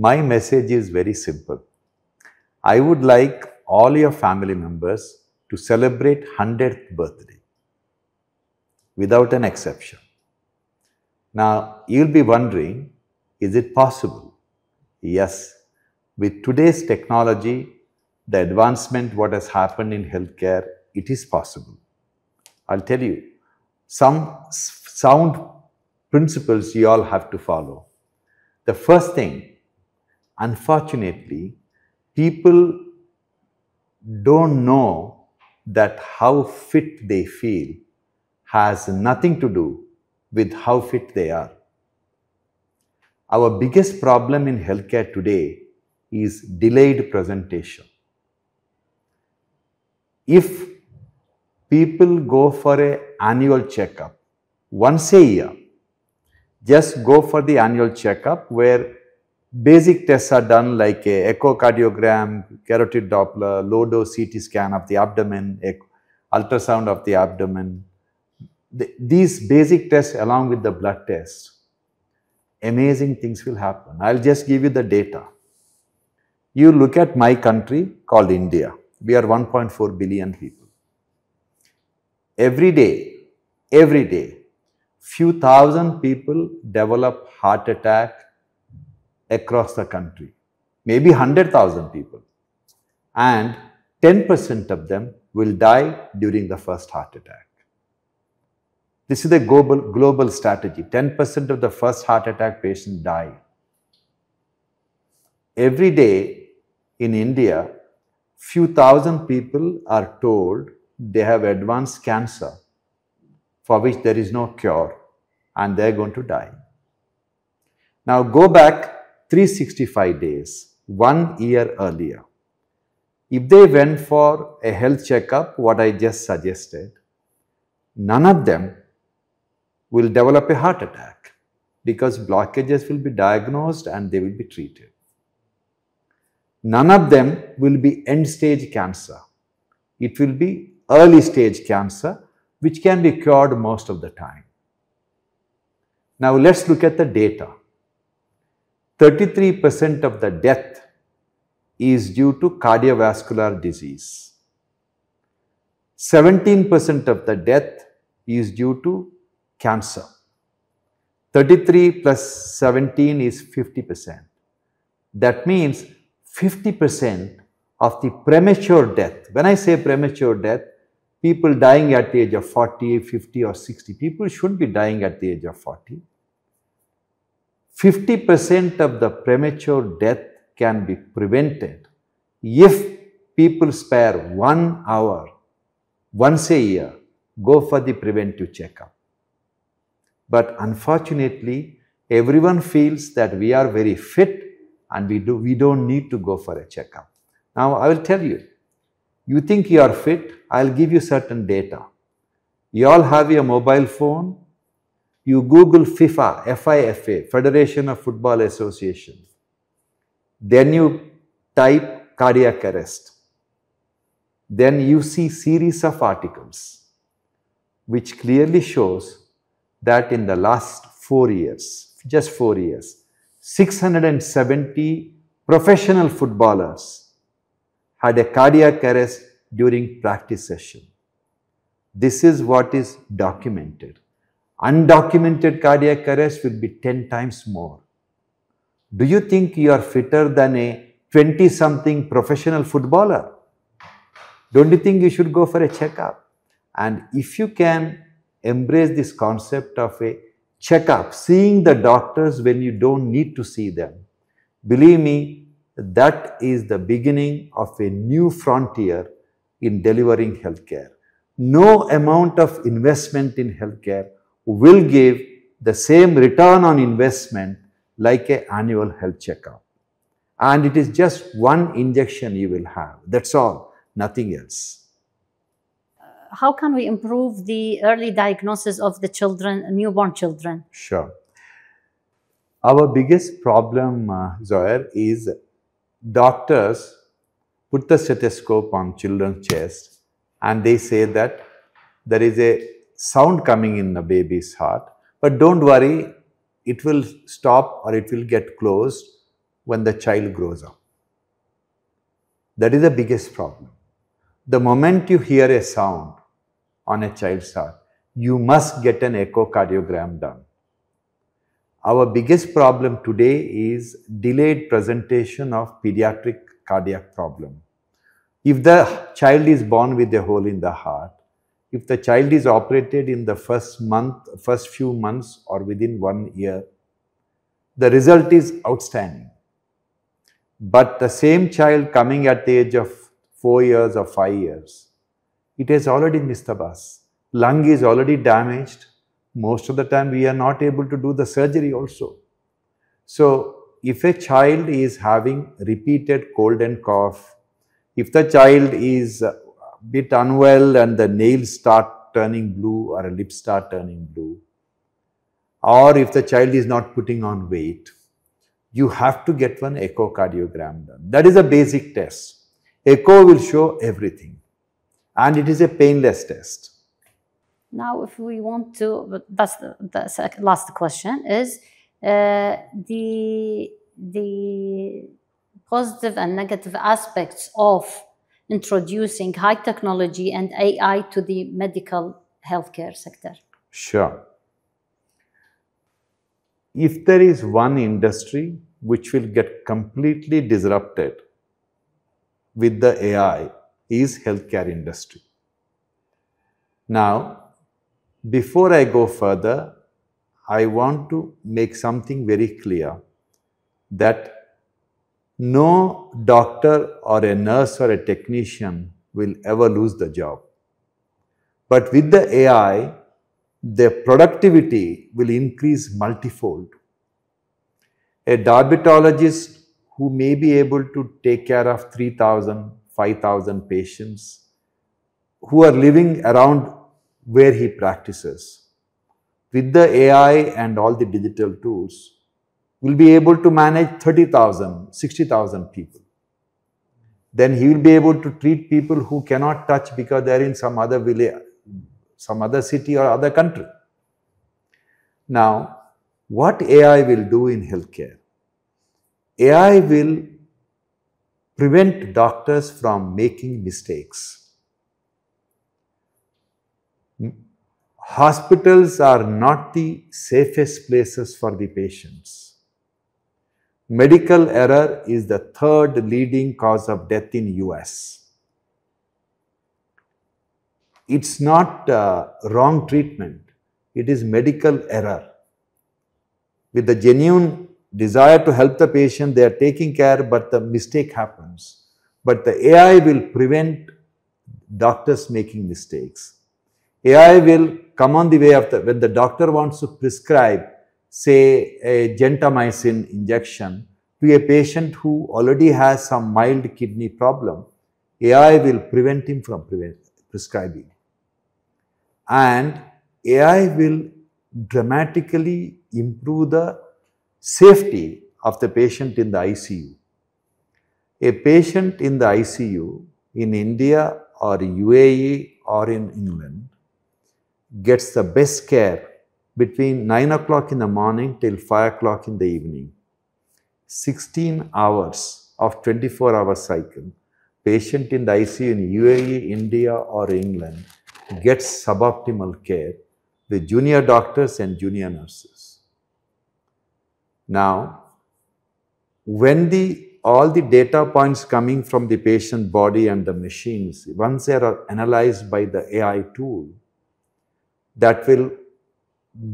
My message is very simple. I would like all your family members to celebrate 100th birthday without an exception. Now, you'll be wondering, is it possible? Yes. With today's technology, the advancement what has happened in healthcare, it is possible. I'll tell you, some sound principles you all have to follow. The first thing, unfortunately, people don't know that how fit they feel has nothing to do with how fit they are. Our biggest problem in healthcare today is delayed presentation. If people go for an annual checkup once a year, just go for the annual checkup where basic tests are done like an echocardiogram, carotid Doppler, low-dose CT scan of the abdomen, ultrasound of the abdomen. These basic tests along with the blood tests, amazing things will happen. I'll just give you the data. You look at my country called India. We are 1.4 billion people. Every day, few thousand people develop heart attack across the country. Maybe 100,000 people. And 10% of them will die during the first heart attack. This is the global strategy. 10% of the first heart attack patients die. Every day in India, few thousand people are told they have advanced cancer for which there is no cure and they are going to die. Now go back 365 days, 1 year earlier. If they went for a health checkup, what I just suggested, none of them will develop a heart attack because blockages will be diagnosed and they will be treated. None of them will be end-stage cancer. It will be early-stage cancer which can be cured most of the time. Now let's look at the data. 33% of the death is due to cardiovascular disease. 17% of the death is due to cancer. 33 plus 17 is 50%. That means 50% of the premature death. When I say premature death, people dying at the age of 40, 50 or 60. People should be dying at the age of 40. 50% of the premature death can be prevented if people spare 1 hour, once a year, go for the preventive checkup. But unfortunately, everyone feels that we are very fit and we don't need to go for a checkup. Now, I will tell you, you think you are fit, I will give you certain data. You all have your mobile phone, you Google FIFA, F-I-F-A, Federation of Football Association. Then you type cardiac arrest. Then you see series of articles, which clearly shows that in the last 4 years, just 4 years, 670 professional footballers had a cardiac arrest during practice session. This is what is documented. Undocumented cardiac arrest will be 10 times more. Do you think you are fitter than a 20-something professional footballer? Don't you think you should go for a checkup? And if you can embrace this concept of a checkup, seeing the doctors when you don't need to see them, believe me, that is the beginning of a new frontier in delivering healthcare. No amount of investment in healthcare will give the same return on investment like an annual health checkup. And it is just one injection you will have. That's all, nothing else. How can we improve the early diagnosis of the children, newborn children? Sure. Our biggest problem, Zoyar, is doctors put the stethoscope on children's chest and they say that there is a sound coming in the baby's heart, but don't worry, it will stop or it will get closed when the child grows up. That is the biggest problem. The moment you hear a sound on a child's heart, you must get an echocardiogram done. Our biggest problem today is delayed presentation of pediatric cardiac problem. If the child is born with a hole in the heart, if the child is operated in the first few months or within 1 year, the result is outstanding. But the same child coming at the age of 4 years or 5 years, it has already missed the bus. Lung is already damaged. Most of the time we are not able to do the surgery also. So if a child is having repeated cold and cough, if the child is a bit unwell and the nails start turning blue or a lip start turning blue, or if the child is not putting on weight, you have to get one echocardiogram done. That is a basic test. Echo will show everything, and it is a painless test. Now, if we want to, but that's the last question is the positive and negative aspects of introducing high technology and AI to the medical healthcare sector. Sure. If there is one industry which will get completely disrupted with the AI, is healthcare industry. Now, before I go further, I want to make something very clear that no doctor or a nurse or a technician will ever lose the job. But with the AI, their productivity will increase multifold. A diabetologist who may be able to take care of 3,000, 5,000 patients who are living around where he practices, with the AI and all the digital tools, will be able to manage 30,000, 60,000 people. Then he will be able to treat people who cannot touch because they are in some other village, some other city or other country. Now, what AI will do in healthcare? AI will prevent doctors from making mistakes. Hospitals are not the safest places for the patients. Medical error is the third leading cause of death in US. It's not wrong treatment, it is medical error. With the genuine desire to help the patient, they are taking care, but the mistake happens. But the AI will prevent doctors making mistakes. AI will come on the way of the, when the doctor wants to prescribe, say, a gentamicin injection to a patient who already has some mild kidney problem, AI will prevent him from prescribing. And AI will dramatically improve the safety of the patient in the ICU. A patient in the ICU in India or UAE or in England gets the best care between 9 o'clock in the morning till 5 o'clock in the evening. 16 hours of 24-hour cycle, patient in the ICU in UAE, India or England gets suboptimal care with junior doctors and junior nurses. Now, when all the data points coming from the patient body and the machines, once they are analyzed by the AI tool, that will,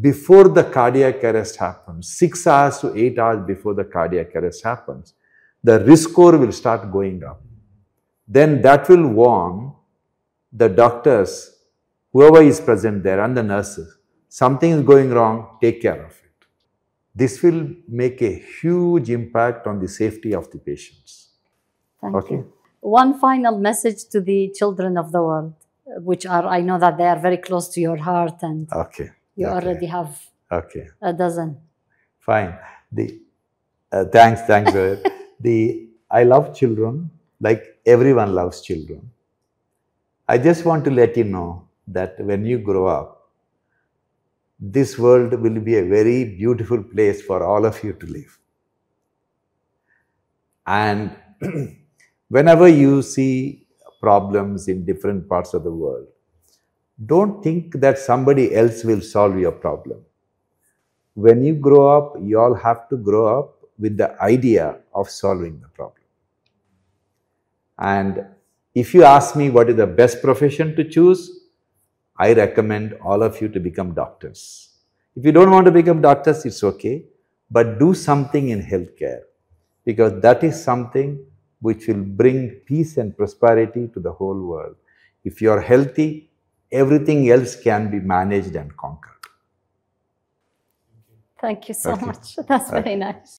before the cardiac arrest happens, 6 hours to 8 hours before the cardiac arrest happens, the risk score will start going up. Then that will warn the doctors, whoever is present there, and the nurses, something is going wrong, take care of it. This will make a huge impact on the safety of the patients. Thank you. One final message to the children of the world, which are, I know that they are very close to your heart, and you already have a dozen. Fine. Thanks, Zoyar. I love children, like everyone loves children. I just want to let you know that when you grow up, this world will be a very beautiful place for all of you to live. And whenever you see problems in different parts of the world, don't think that somebody else will solve your problem. When you grow up, you all have to grow up with the idea of solving the problem. And if you ask me what is the best profession to choose, I recommend all of you to become doctors. If you don't want to become doctors, it's okay, but do something in healthcare, because that is something which will bring peace and prosperity to the whole world. If you are healthy, everything else can be managed and conquered. Thank you so much. That's very nice.